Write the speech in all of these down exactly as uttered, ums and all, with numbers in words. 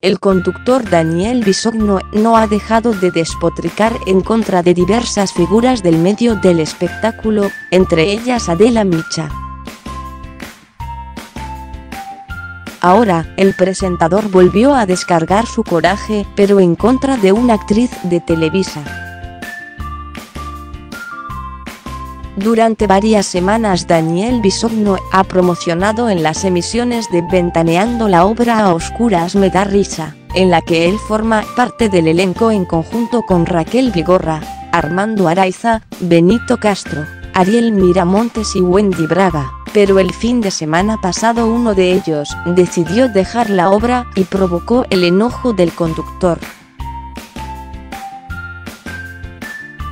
El conductor Daniel Bisogno no ha dejado de despotricar en contra de diversas figuras del medio del espectáculo, entre ellas Adela Micha. Ahora, el presentador volvió a descargar su coraje, pero en contra de una actriz de Televisa. Durante varias semanas Daniel Bisogno ha promocionado en las emisiones de Ventaneando la obra A Oscuras Me da risa, en la que él forma parte del elenco en conjunto con Raquel Vigorra, Armando Araiza, Benito Castro, Ariel Miramontes y Wendy Braga. Pero el fin de semana pasado uno de ellos decidió dejar la obra y provocó el enojo del conductor.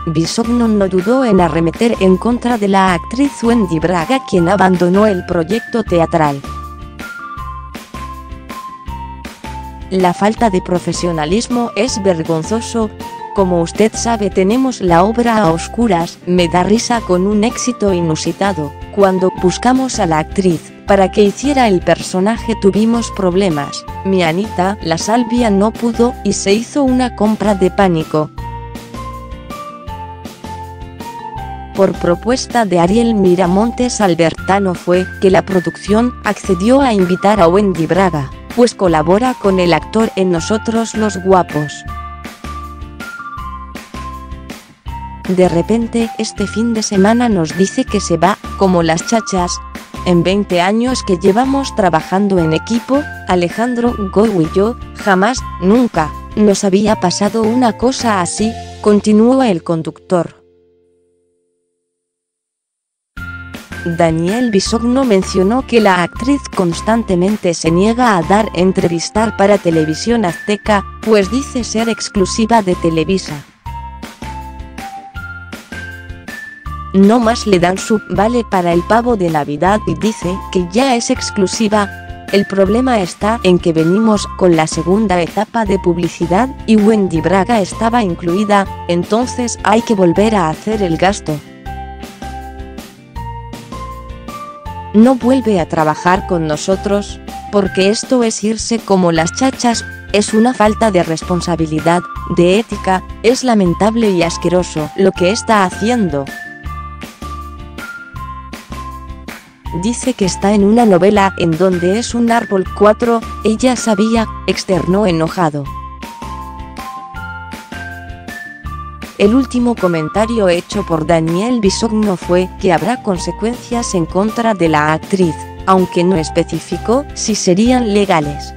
Bisogno no dudó en arremeter en contra de la actriz Wendy Braga, quien abandonó el proyecto teatral. La falta de profesionalismo es vergonzoso. Como usted sabe, tenemos la obra A Oscuras Me da risa con un éxito inusitado. Cuando buscamos a la actriz para que hiciera el personaje tuvimos problemas. Mi Anita, la Salvia, no pudo y se hizo una compra de pánico. Por propuesta de Ariel Miramontes, Albertano fue que la producción accedió a invitar a Wendy Braga, pues colabora con el actor en Nosotros los Guapos. De repente, este fin de semana nos dice que se va, como las chachas. En veinte años que llevamos trabajando en equipo, Alejandro Gou y yo, jamás, nunca, nos había pasado una cosa así, continúa el conductor. Daniel Bisogno mencionó que la actriz constantemente se niega a dar entrevistar para Televisión Azteca, pues dice ser exclusiva de Televisa. No más le dan su vale para el pavo de Navidad y dice que ya es exclusiva. El problema está en que venimos con la segunda etapa de publicidad y Wendy Braga estaba incluida, entonces hay que volver a hacer el gasto. No vuelve a trabajar con nosotros, porque esto es irse como las chachas, es una falta de responsabilidad, de ética, es lamentable y asqueroso lo que está haciendo. Dice que está en una novela en donde es un árbol cuatro, ella sabía, externó enojado. El último comentario hecho por Daniel Bisogno fue que habrá consecuencias en contra de la actriz, aunque no especificó si serían legales.